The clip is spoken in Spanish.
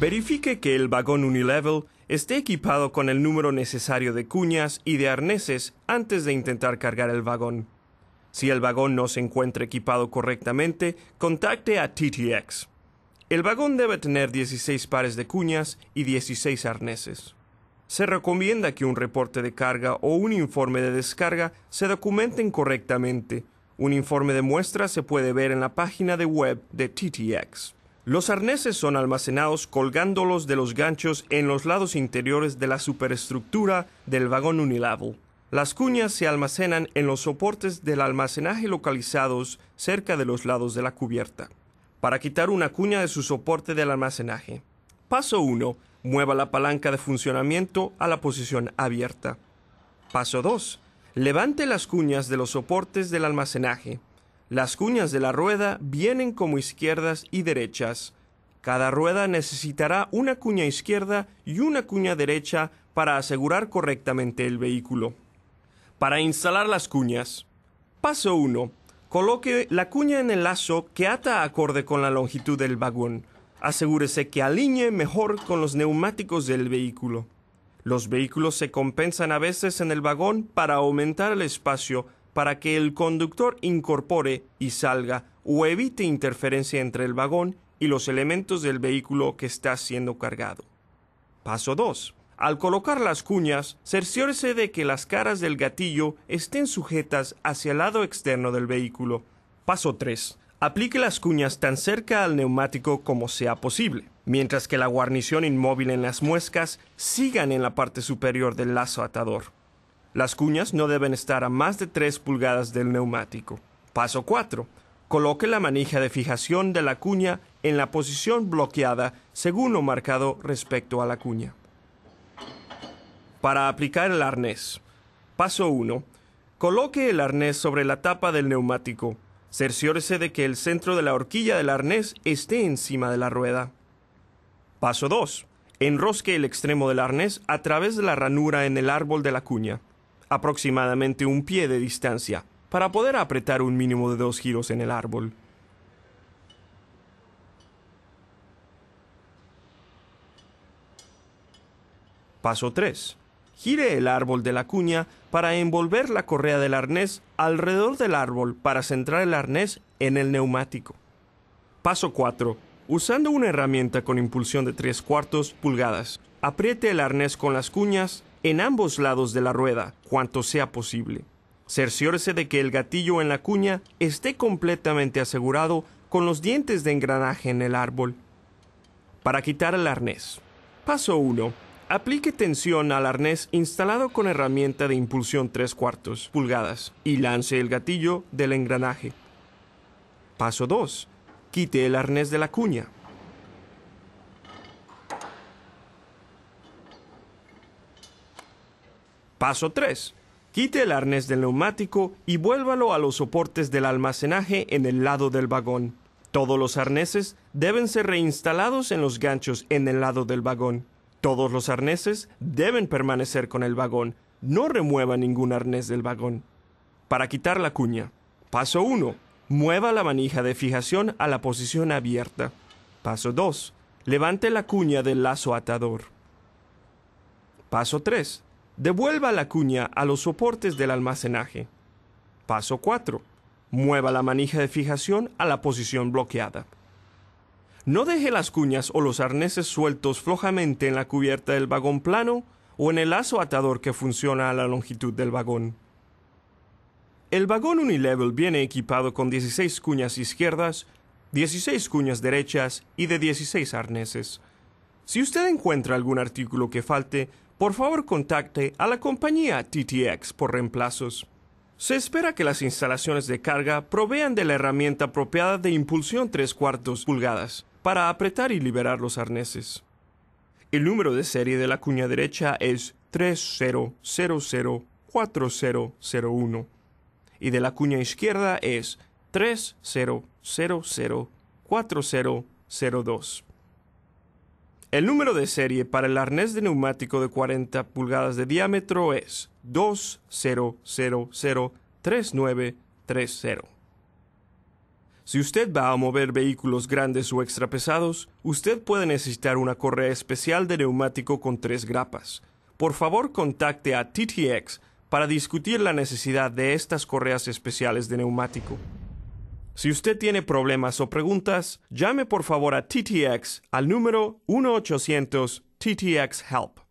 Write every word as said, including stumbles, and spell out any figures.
Verifique que el vagón Uni-Level esté equipado con el número necesario de cuñas y de arneses antes de intentar cargar el vagón. Si el vagón no se encuentra equipado correctamente, contacte a T T X. El vagón debe tener dieciséis pares de cuñas y dieciséis arneses. Se recomienda que un reporte de carga o un informe de descarga se documenten correctamente. Un informe de muestra se puede ver en la página de web de T T X. Los arneses son almacenados colgándolos de los ganchos en los lados interiores de la superestructura del vagón Uni-Level. Las cuñas se almacenan en los soportes del almacenaje localizados cerca de los lados de la cubierta. Para quitar una cuña de su soporte del almacenaje. Paso uno. Mueva la palanca de funcionamiento a la posición abierta. Paso dos. Levante las cuñas de los soportes del almacenaje. Las cuñas de la rueda vienen como izquierdas y derechas. Cada rueda necesitará una cuña izquierda y una cuña derecha para asegurar correctamente el vehículo. Para instalar las cuñas. Paso uno. Coloque la cuña en el lazo que ata acorde con la longitud del vagón. Asegúrese que alinee mejor con los neumáticos del vehículo. Los vehículos se compensan a veces en el vagón para aumentar el espacio para que el conductor incorpore y salga o evite interferencia entre el vagón y los elementos del vehículo que está siendo cargado. Paso dos. Al colocar las cuñas, cerciórese de que las caras del gatillo estén sujetas hacia el lado externo del vehículo. Paso tres. Aplique las cuñas tan cerca al neumático como sea posible, mientras que la guarnición inmóvil en las muescas sigan en la parte superior del lazo atador. Las cuñas no deben estar a más de tres pulgadas del neumático. Paso cuatro. Coloque la manija de fijación de la cuña en la posición bloqueada según lo marcado respecto a la cuña. Para aplicar el arnés. Paso uno. Coloque el arnés sobre la tapa del neumático. Cerciórese de que el centro de la horquilla del arnés esté encima de la rueda. Paso dos. Enrosque el extremo del arnés a través de la ranura en el árbol de la cuña. Aproximadamente un pie de distancia, para poder apretar un mínimo de dos giros en el árbol. Paso tres. Gire el árbol de la cuña para envolver la correa del arnés alrededor del árbol para centrar el arnés en el neumático. Paso cuatro. Usando una herramienta con impulsión de tres cuartos pulgadas, apriete el arnés con las cuñas en ambos lados de la rueda, cuanto sea posible. Cerciórese de que el gatillo en la cuña esté completamente asegurado con los dientes de engranaje en el árbol. Para quitar el arnés. Paso uno. Aplique tensión al arnés instalado con herramienta de impulsión tres cuartos pulgadas y lance el gatillo del engranaje. Paso dos. Quite el arnés de la cuña. Paso tres. Quite el arnés del neumático y vuélvalo a los soportes del almacenaje en el lado del vagón. Todos los arneses deben ser reinstalados en los ganchos en el lado del vagón. Todos los arneses deben permanecer con el vagón. No remueva ningún arnés del vagón. Para quitar la cuña. Paso uno. Mueva la manija de fijación a la posición abierta. Paso dos. Levante la cuña del lazo atador. Paso tres. Devuelva la cuña a los soportes del almacenaje. Paso cuatro. Mueva la manija de fijación a la posición bloqueada. No deje las cuñas o los arneses sueltos flojamente en la cubierta del vagón plano o en el lazo atador que funciona a la longitud del vagón. El vagón Uni-Level viene equipado con dieciséis cuñas izquierdas, dieciséis cuñas derechas y de dieciséis arneses. Si usted encuentra algún artículo que falte, por favor, contacte a la compañía T T X por reemplazos. Se espera que las instalaciones de carga provean de la herramienta apropiada de impulsión tres cuartos pulgadas para apretar y liberar los arneses. El número de serie de la cuña derecha es tres cero cero cero cuatro cero cero uno y de la cuña izquierda es tres cero cero cero cuatro cero cero dos. El número de serie para el arnés de neumático de cuarenta pulgadas de diámetro es dos cero cero cero tres nueve tres cero. Si usted va a mover vehículos grandes o extrapesados, usted puede necesitar una correa especial de neumático con tres grapas. Por favor, contacte a T T X para discutir la necesidad de estas correas especiales de neumático. Si usted tiene problemas o preguntas, llame por favor a T T X al número uno ochocientos T T X Help.